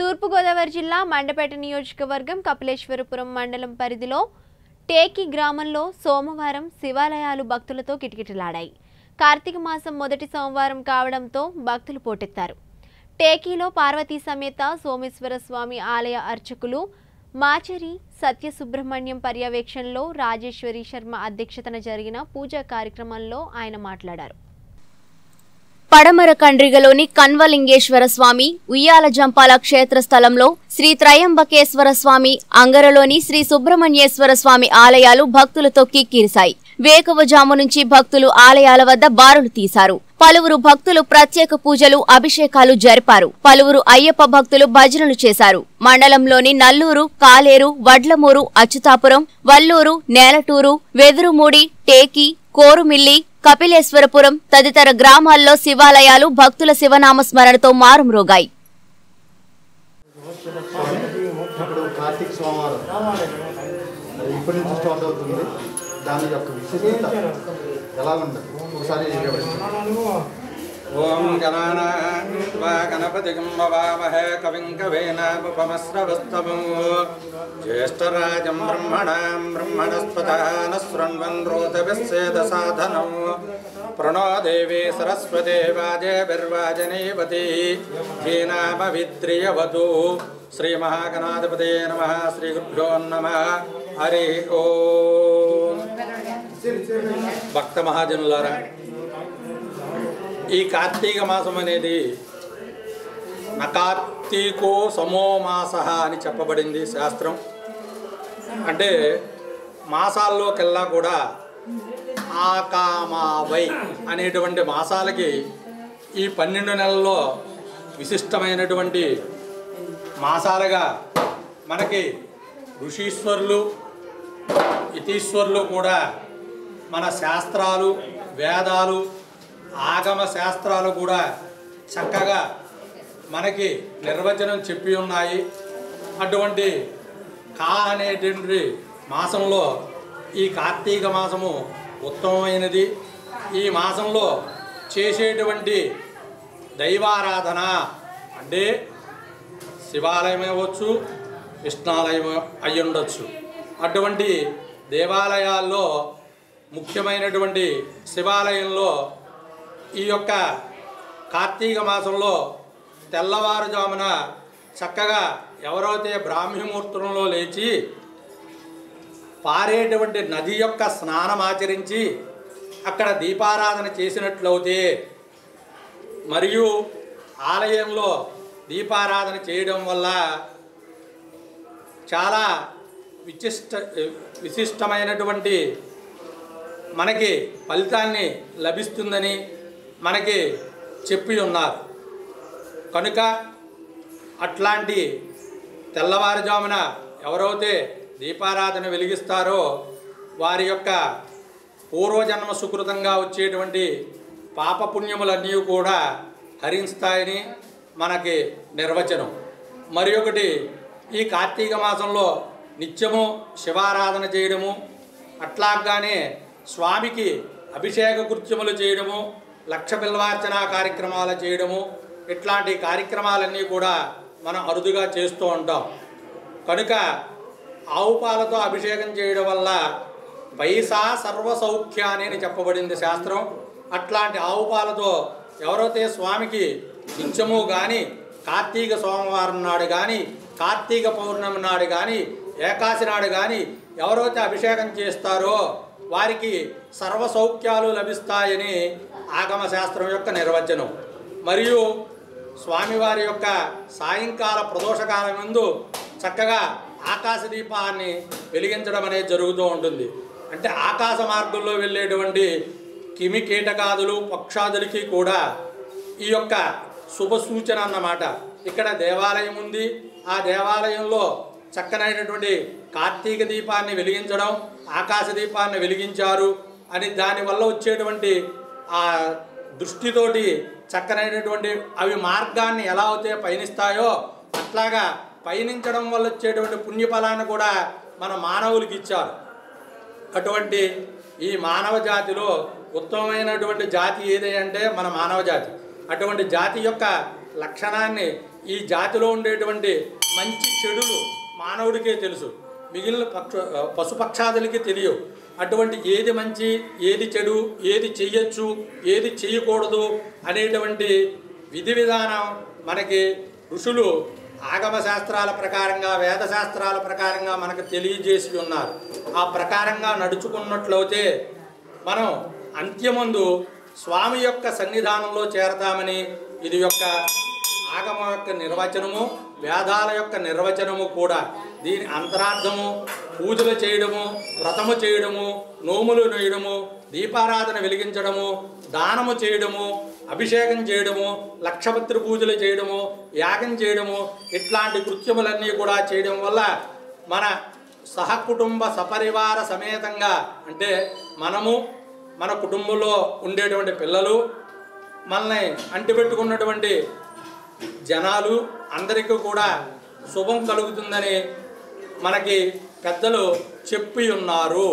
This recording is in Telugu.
తూర్పుగోదావరి జిల్లా మండపేట నియోజకవర్గం కపిలేశ్వరపురం మండలం పరిధిలో టేకి గ్రామంలో సోమవారం శివాలయాలు భక్తులతో కిటకిటలాడాయి. కార్తీకమాసం మొదటి సోమవారం కావడంతో భక్తులు పోటెత్తారు. టేకిలో పార్వతి సమేత సోమేశ్వర స్వామి ఆలయ అర్చకులు మాచరి సత్యసుబ్రహ్మణ్యం పర్యవేక్షణలో రాజేశ్వరి శర్మ అధ్యక్షతన జరిగిన పూజా కార్యక్రమంలో ఆయన మాట్లాడారు. పడమర కండ్రిగలోని కన్వలింగేశ్వర స్వామి ఉయ్యాల జంపాల క్షేత్రస్థలంలో శ్రీ త్రయంబకేశ్వర స్వామి, అంగరలోని శ్రీ సుబ్రహ్మణ్యేశ్వర స్వామి ఆలయాలు భక్తులతో కిక్కిరిశాయి. వేకువజాము నుంచి భక్తులు ఆలయాల వద్ద బారులు తీశారు. పలువురు భక్తులు ప్రత్యేక పూజలు, అభిషేకాలు జరిపారు. పలువురు అయ్యప్ప భక్తులు భజనలు చేశారు. మండలంలోని నల్లూరు, కాలేరు, వడ్లమూరు, అచ్యుతాపురం, వల్లూరు, నేలటూరు, వెదురుమూడి, టేకి, కోరుమిల్లి, కపిలేశ్వరపురం తదితర గ్రామాల్లో శివాలయాలు భక్తుల శివనామ స్మరణతో మారుమ్రోగాయి. ఓం గణానాయ గణపతి గంభవామహే కవిం కవేనాముపమశ్రవస్తమం జ్యేష్ఠరాజం బ్రహ్మణాం బ్రహ్మణస్పతాన శృణ్వన్రోతవిస్సేదసాధనం ప్రణో దేవీ సరస్వతే వాజేభిర్వాజనీవతి ధీనామవిత్రియవతు. శ్రీ మహాగణాధిపతే నమః. శ్రీ గురుభ్యో నమః. హరి ఓం. భక్త మహాజనులారా, ఈ కార్తీక మాసం అనేది నకార్తీకో సమో మాస అని చెప్పబడింది శాస్త్రం. అంటే మాసాల్లోకెల్లా కూడా ఆకామావై అనేటువంటి మాసాలకి ఈ 12 నెలల్లో విశిష్టమైనటువంటి మాసాలుగా మనకి ఋషీశ్వరులు, ఇతీశ్వరులు కూడా మన శాస్త్రాలు, వేదాలు, ఆగమ శాస్త్రాలు కూడా చక్కగా మనకి నిర్వచనం చెప్పి ఉన్నాయి. అటువంటి కా అనేటువంటి మాసంలో ఈ కార్తీక మాసము ఉత్తమమైనది. ఈ మాసంలో చేసేటువంటి దైవారాధన అంటే శివాలయం అవ్వచ్చు, విష్ణాలయం అయ్యుండొచ్చు. అటువంటి దేవాలయాల్లో ముఖ్యమైనటువంటి శివాలయంలో ఈ యొక్క కార్తీక మాసంలో తెల్లవారుజామున చక్కగా ఎవరైతే బ్రాహ్మీముహూర్తంలో లేచి పారేటువంటి నది యొక్క స్నానం ఆచరించి అక్కడ దీపారాధన చేసినట్లయితే మరియు ఆలయంలో దీపారాధన చేయడం వల్ల చాలా విశిష్టమైనటువంటి మనకి ఫలితాన్ని లభిస్తుందని మనకి చెప్పి ఉన్నారు. కనుక అట్లాంటి తెల్లవారుజామున ఎవరైతే దీపారాధన వెలిగిస్తారో వారి యొక్క పూర్వజన్మ సుకృతంగా వచ్చేటువంటి పాపపుణ్యములన్నీ కూడా హరిస్తాయని మనకి నిర్వచనం. మరి ఒకటి, ఈ కార్తీక మాసంలో నిత్యము శివారాధన చేయడము, అట్లాగానే స్వామికి అభిషేక కృత్యములు చేయడము, లక్ష బిల్వార్చన కార్యక్రమాలు చేయడము, ఇట్లాంటి కార్యక్రమాలన్నీ కూడా మనం అరుదుగా చేస్తూ ఉంటాం. కనుక ఆవు పాలతో అభిషేకం చేయడం వల్ల పైసా సర్వసౌఖ్యాన్ని అని చెప్పబడింది శాస్త్రం. అట్లాంటి ఆవు పాలతో ఎవరైతే స్వామికి నిత్యము కానీ, కార్తీక సోమవారం నాడు కానీ, కార్తీక పౌర్ణమి నాడు కానీ, ఏకాశి నాడు కానీ ఎవరైతే అభిషేకం చేస్తారో వారికి సర్వసౌఖ్యాలు లభిస్తాయని ఆగమ శాస్త్రం యొక్క నిర్వచనం. మరియు స్వామివారి యొక్క సాయంకాల ప్రదోషకాలం ముందు చక్కగా ఆకాశ దీపాన్ని వెలిగించడం అనేది జరుగుతూ ఉంటుంది. అంటే ఆకాశ మార్గంలో వెళ్ళేటువంటి కిమి కీటకాదులు, పక్షాదులకి కూడా ఈ యొక్క శుభ సూచన అన్నమాట. ఇక్కడ దేవాలయం ఉంది. ఆ దేవాలయంలో చక్కనైనటువంటి కార్తీక దీపాన్ని వెలిగించడం, ఆకాశ దీపాన్ని వెలిగించారు అని దానివల్ల వచ్చేటువంటి ఆ దృష్టితోటి చక్కనైనటువంటి అవి మార్గాన్ని ఎలా అయితే పయనిస్తాయో అట్లాగా పయనించడం వల్ల వచ్చేటువంటి పుణ్యఫలాన్ని కూడా మన మానవులకి ఇచ్చారు. అటువంటి ఈ మానవ జాతిలో ఉత్తమమైనటువంటి జాతి ఏది అంటే మన మానవ జాతి. అటువంటి జాతి యొక్క లక్షణాన్ని ఈ జాతిలో ఉండేటువంటి మంచి చెడులు మానవుడికే తెలుసు, మిగిలిన పశుపక్షాదులకి తెలియవు. అటువంటి ఏది మంచి ఏది చెడు ఏది చేయొచ్చు ఏది చేయకూడదు అనేటువంటి విధి విధానం మనకి ఋషులు ఆగమ శాస్త్రాల ప్రకారంగా వేద శాస్త్రాల ప్రకారంగా మనకు తెలియజేసి ఉన్నారు. ఆ ప్రకారంగా నడుచుకున్నట్లయితే మనం అంత్యముందు స్వామి యొక్క సన్నిధానంలో చేరతామని ఇది యొక్క ఆగమ యొక్క నిర్వచనము, వేదాల యొక్క నిర్వచనము కూడా. దీని అంతరార్థము పూజలు చేయడము, వ్రతము చేయడము, నోములు నేయడము, దీపారాధన వెలిగించడము, దానము చేయడము, అభిషేకం చేయడము, లక్షపత్రి పూజలు చేయడము, యాగం చేయడము, ఇట్లాంటి కృత్యములన్నీ కూడా చేయడం వల్ల మన సహకుటుంబ సపరివార సమేతంగా, అంటే మనము మన కుటుంబంలో ఉండేటువంటి పిల్లలు, మనల్ని అంటిపెట్టుకున్నటువంటి జనాలు అందరికీ కూడా శుభం కలుగుతుందని మనకి పెద్దలు చెప్పి ఉన్నారు.